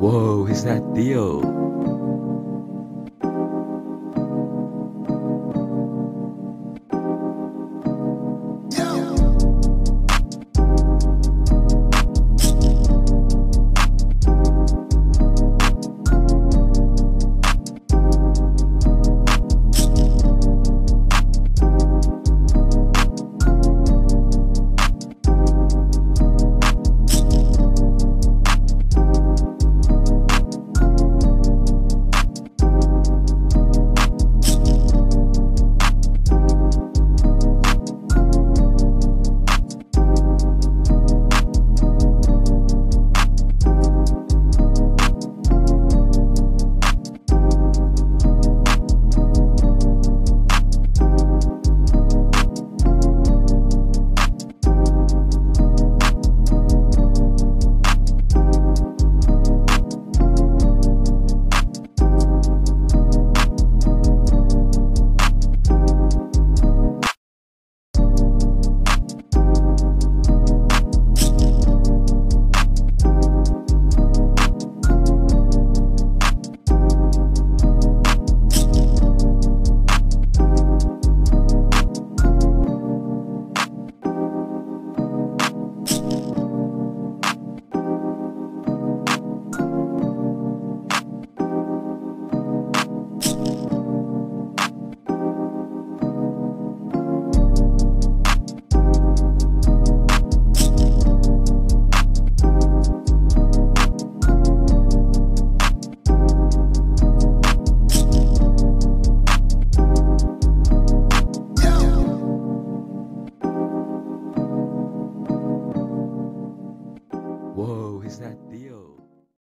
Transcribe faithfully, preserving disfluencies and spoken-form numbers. Whoa, is that Theo?